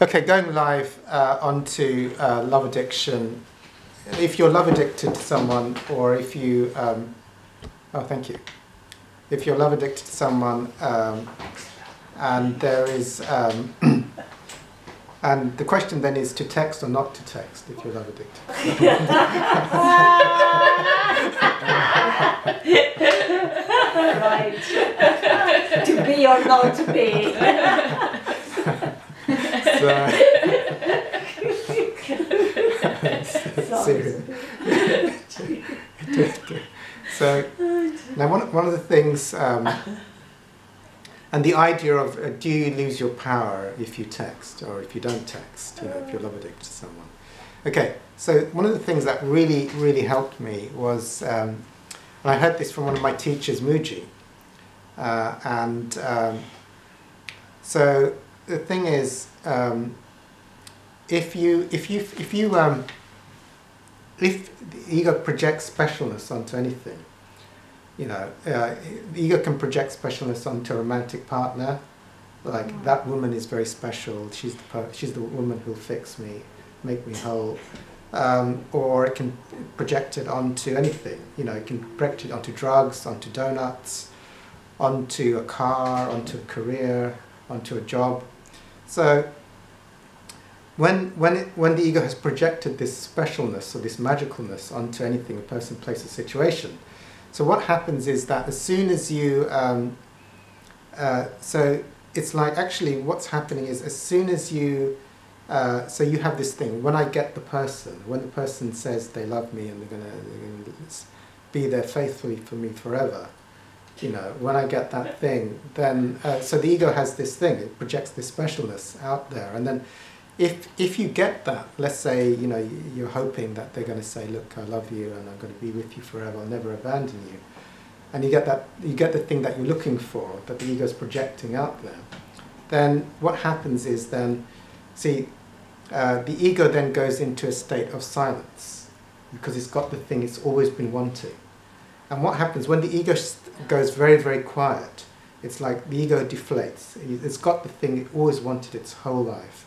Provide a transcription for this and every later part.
Okay, going live onto love addiction. If you're love addicted to someone, or if you, if you're love addicted to someone, and there is, and the question then is to text or not to text if you're love addicted. Right. To be or not to be. So now one of the things, and the idea of do you lose your power if you text or if you don't text, you know, if you're love addicted to someone. Okay, so one of the things that really, really helped me was, and I heard this from one of my teachers, Mooji. So the thing is, if the ego projects specialness onto anything, you know, the ego can project specialness onto a romantic partner, like that woman is very special. She's the woman who'll fix me, make me whole. Or it can project it onto anything, you know, it can project it onto drugs, onto donuts, onto a car, onto a career, onto a job. So when the ego has projected this specialness or this magicalness onto anything, a person, place, or situation, so what happens is that as soon as you, so it's like actually what's happening is as soon as you so you have this thing, when I get the person, when the person says they love me and they're gonna be there faithfully for me forever, you know, when I get that thing, then, so the ego has this thing, it projects this specialness out there, and then if you get that, let's say, you know, you're hoping that they're going to say, look, I love you and I'm going to be with you forever, I'll never abandon you, and you get that, you get the thing that you're looking for, that the ego's projecting out there, then what happens is then, see, the ego then goes into a state of silence because it's got the thing it's always been wanting. And what happens when the ego goes very, very quiet, it's like the ego deflates. It's got the thing it always wanted its whole life.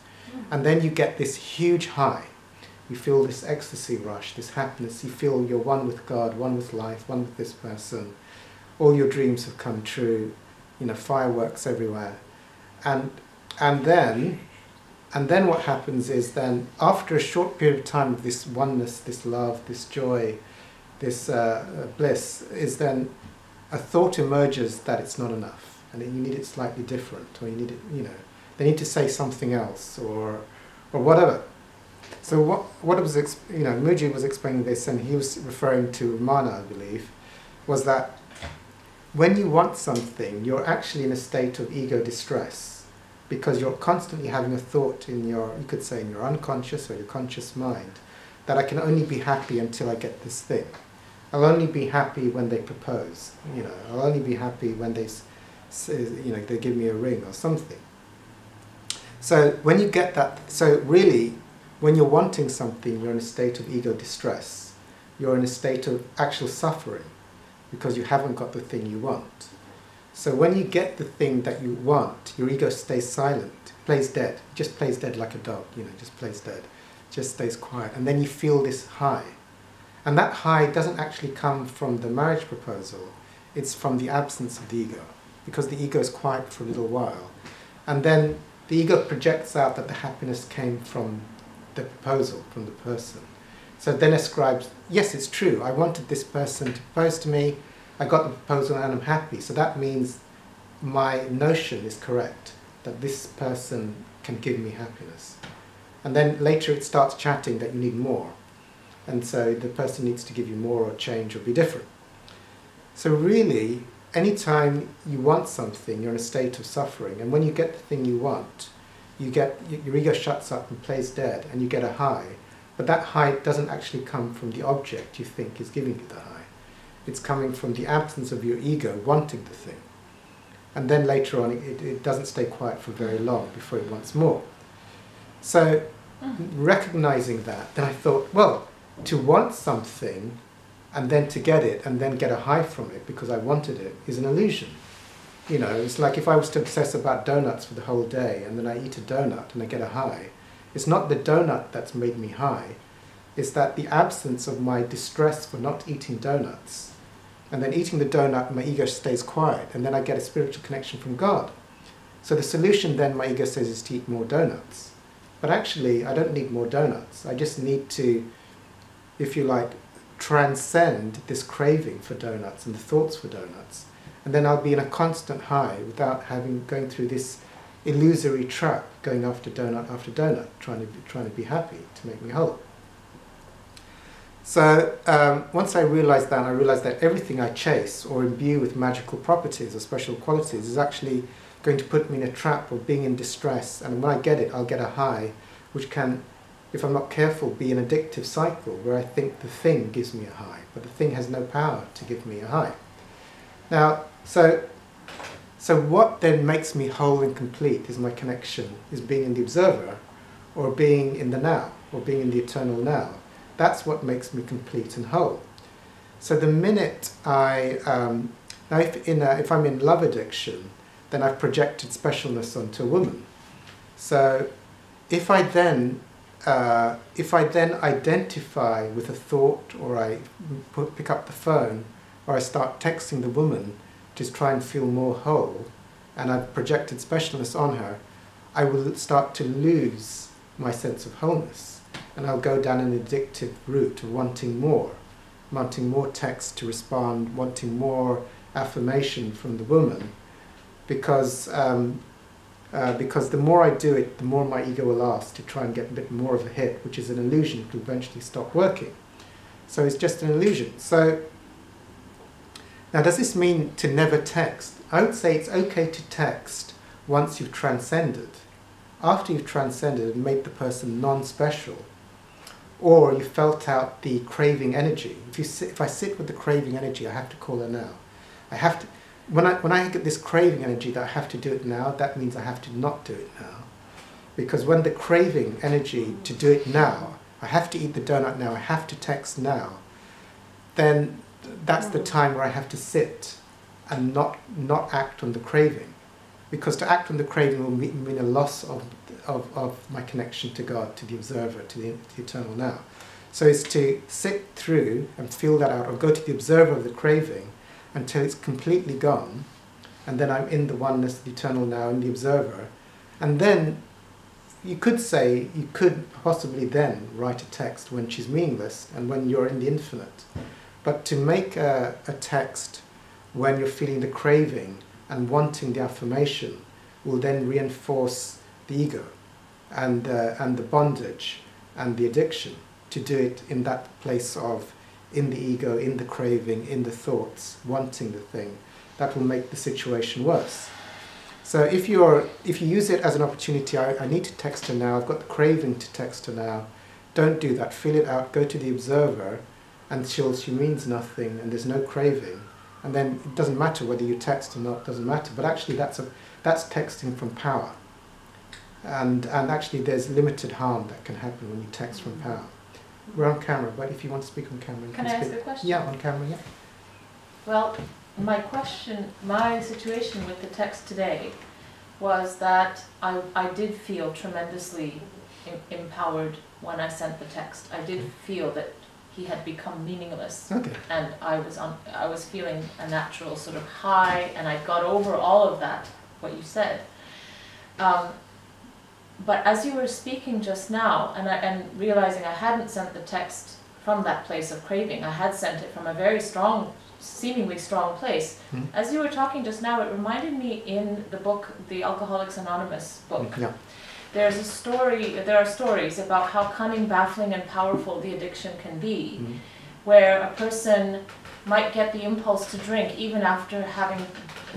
And then you get this huge high. You feel this ecstasy rush, this happiness. You feel you're one with God, one with life, one with this person. All your dreams have come true. You know, fireworks everywhere. And then what happens is then, after a short period of time of this oneness, this love, this joy, this bliss, is then a thought emerges that it's not enough, and then you need it slightly different, or you need it, you know, they need to say something else, or whatever. So what was, you know, Mooji was explaining this, and he was referring to Ramana, I believe, was that when you want something, you're actually in a state of ego distress, because you're constantly having a thought in your, you could say in your unconscious or your conscious mind, that I can only be happy until I get this thing. I'll only be happy when they propose, you know, I'll only be happy when they, you know, they give me a ring or something. So when you get that, so really, when you're wanting something, you're in a state of ego distress. You're in a state of actual suffering, because you haven't got the thing you want. So when you get the thing that you want, your ego stays silent, plays dead, just plays dead like a dog, you know, just plays dead, just stays quiet. And then you feel this high. And that high doesn't actually come from the marriage proposal, it's from the absence of the ego, because the ego is quiet for a little while. And then the ego projects out that the happiness came from the proposal, from the person. So then ascribes, yes, it's true, I wanted this person to propose to me, I got the proposal and I'm happy, so that means my notion is correct, that this person can give me happiness. And then later it starts chatting that you need more, and so the person needs to give you more or change or be different. So really, anytime you want something, you're in a state of suffering, and when you get the thing you want, you get, your ego shuts up and plays dead, and you get a high, but that high doesn't actually come from the object you think is giving you the high. It's coming from the absence of your ego wanting the thing. And then later on, it doesn't stay quiet for very long before it wants more. So, recognizing that, then I thought, well, to want something and then to get it and then get a high from it because I wanted it is an illusion. You know, it's like if I was to obsess about donuts for the whole day and then I eat a donut and I get a high, it's not the donut that's made me high, it's that the absence of my distress for not eating donuts, and then eating the donut, my ego stays quiet, and then I get a spiritual connection from God. So the solution then, my ego says, is to eat more donuts. But actually, I don't need more donuts. I just need to, if you like, transcend this craving for donuts and the thoughts for donuts. And then I'll be in a constant high without having going through this illusory trap, going after donut, trying to be happy, to make me whole. So once I realized that, and I realized that everything I chase or imbue with magical properties or special qualities is actually going to put me in a trap of being in distress, and when I get it, I'll get a high, which can, if I'm not careful, be an addictive cycle where I think the thing gives me a high, but the thing has no power to give me a high. Now, so what then makes me whole and complete is my connection, is being in the observer, or being in the now, or being in the eternal now. That's what makes me complete and whole. So the minute I, now if I'm in love addiction, then I've projected specialness onto a woman. So if I then identify with a thought, or I pick up the phone, or I start texting the woman to try and feel more whole, and I've projected specialness on her, I will start to lose my sense of wholeness, and I'll go down an addictive route of wanting more text to respond, wanting more affirmation from the woman, because the more I do it, the more my ego will ask to try and get a bit more of a hit, which is an illusion to eventually stop working. So it's just an illusion. So now, does this mean to never text? I would say it's okay to text once you've transcended. After you've transcended and made the person non-special, or you felt out the craving energy. If I sit with the craving energy, I have to call her now. I have to, when I get this craving energy that I have to do it now, that means I have to not do it now. Because when the craving energy to do it now, I have to eat the donut now, I have to text now, then that's the time where I have to sit and not act on the craving, because to act on the craving will mean a loss of my connection to God, to the observer, to the eternal now. So it's to sit through and feel that out, or go to the observer of the craving until it's completely gone, and then I'm in the oneness, the eternal now, and the observer. And then you could say, you could possibly then write a text when she's meaningless and when you're in the infinite. But to make a text when you're feeling the craving and wanting the affirmation will then reinforce the ego and the bondage and the addiction, to do it in that place of in the ego, in the craving, in the thoughts, wanting the thing. That will make the situation worse. So if you use it as an opportunity, I need to text her now, I've got the craving to text her now, don't do that, feel it out, go to the observer, and she means nothing, and there's no craving. And then it doesn't matter whether you text or not, it doesn't matter. But actually that's texting from power. And actually there's limited harm that can happen when you text from power. We're on camera, but if you want to speak on camera, you can speak. Can I ask a question? Yeah, on camera, yeah. Well, my situation with the text today was that I did feel tremendously empowered when I sent the text. I did feel that he had become meaningless, okay. And I was feeling a natural sort of high, and I got over all of that, what you said. But as you were speaking just now, and realizing I hadn't sent the text from that place of craving, I had sent it from a very strong, seemingly strong place. Mm. As you were talking just now, it reminded me in the book, the Alcoholics Anonymous book. Yeah. There are stories about how cunning, baffling, and powerful the addiction can be, mm-hmm. where a person might get the impulse to drink even after having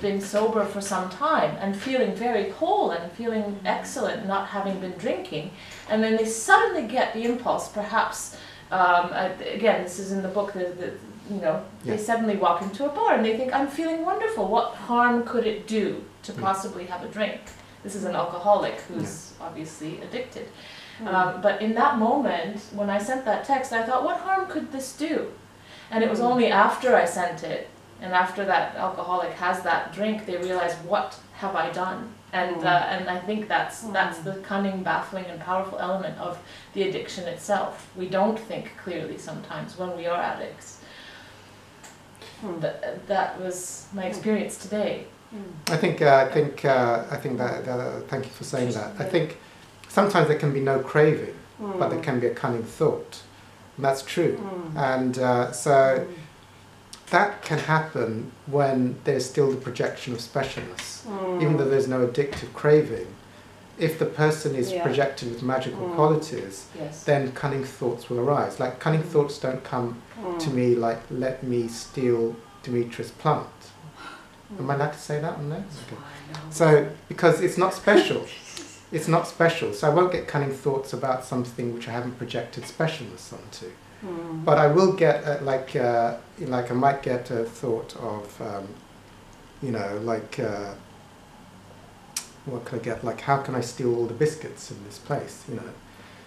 been sober for some time and feeling very whole and feeling excellent, not having been drinking, and then they suddenly get the impulse, perhaps, again, this is in the book, they suddenly walk into a bar and they think, I'm feeling wonderful, what harm could it do to possibly have a drink? This is an alcoholic who's obviously addicted. Mm. But in that moment, when I sent that text, I thought, what harm could this do? And it was only after I sent it And after that alcoholic has that drink, they realize, what have I done? And I think that's the cunning, baffling, and powerful element of the addiction itself. We don't think clearly sometimes when we are addicts. That was my experience today. I think that thank you for saying that. I think sometimes there can be no craving, but there can be a cunning thought. And that's true. And so that can happen when there's still the projection of specialness, even though there's no addictive craving. If the person is projected with magical qualities, then cunning thoughts will arise. Like, cunning thoughts don't come to me like, let me steal Demetrius Plummet. Am I allowed to say that on there? Okay. So, because it's not special. It's not special. So I won't get cunning thoughts about something which I haven't projected specialness onto. But I will get, like I might get a thought of, you know, like, what could I get? Like, how can I steal all the biscuits in this place, you know?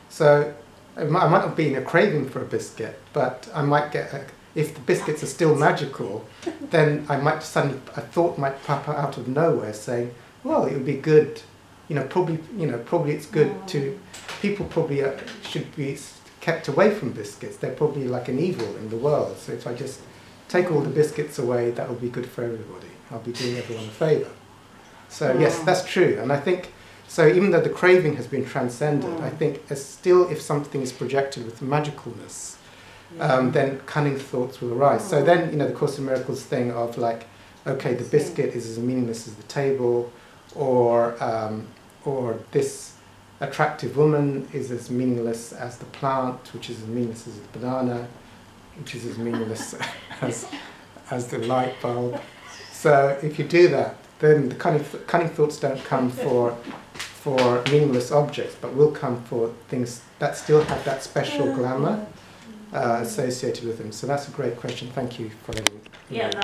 So I might not be in a craving for a biscuit, but I might get, if the biscuits are still magical, then I might suddenly, a thought might pop out of nowhere saying, well, it would be good, probably it's good to, people probably should be kept away from biscuits. They're probably like an evil in the world. So if I just take all the biscuits away, that will be good for everybody. I'll be doing everyone a favour. So yes, that's true. And I think, so even though the craving has been transcended, I think as still if something is projected with magicalness, then cunning thoughts will arise. So then, the Course in Miracles thing of like, okay, the biscuit is as meaningless as the table, or this attractive woman is as meaningless as the plant, which is as meaningless as the banana, which is as meaningless as the light bulb. So if you do that, then the cunning thoughts don't come for meaningless objects, but will come for things that still have that special glamour associated with them. So that's a great question. Thank you for letting me.